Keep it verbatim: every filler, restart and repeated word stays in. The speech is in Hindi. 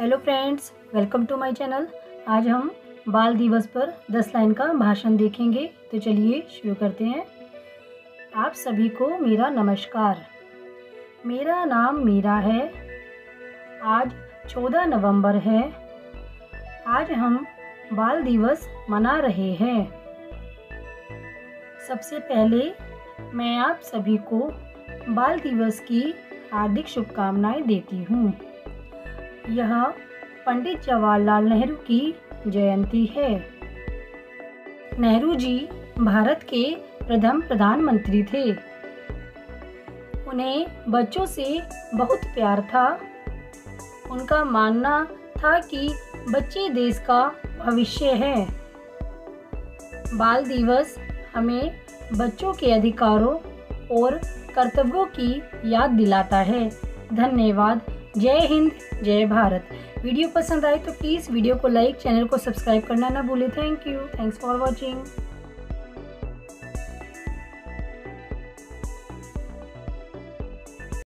Hello friends, welcome to my channel. आज हम बाल दिवस पर दस लाइन का भाषण देखेंगे, तो चलिए शुरू करते हैं। आप सभी को मेरा नमस्कार। मेरा नाम मीरा है। आज चौदह नवंबर है। आज हम बाल दिवस मना रहे हैं। सबसे पहले मैं आप सभी को बाल दिवस की हार्दिक शुभकामनाएं देती हूँ। यह पंडित जवाहरलाल नेहरू की जयंती है। नेहरू जी भारत के प्रथम प्रधानमंत्री थे। उन्हें बच्चों से बहुत प्यार था। उनका मानना था कि बच्चे देश का भविष्य है। बाल दिवस हमें बच्चों के अधिकारों और कर्तव्यों की याद दिलाता है। धन्यवाद। जय हिंद, जय भारत। वीडियो पसंद आए तो प्लीज़ वीडियो को लाइक, चैनल को सब्सक्राइब करना ना भूलें। Thank you. Thanks for watching.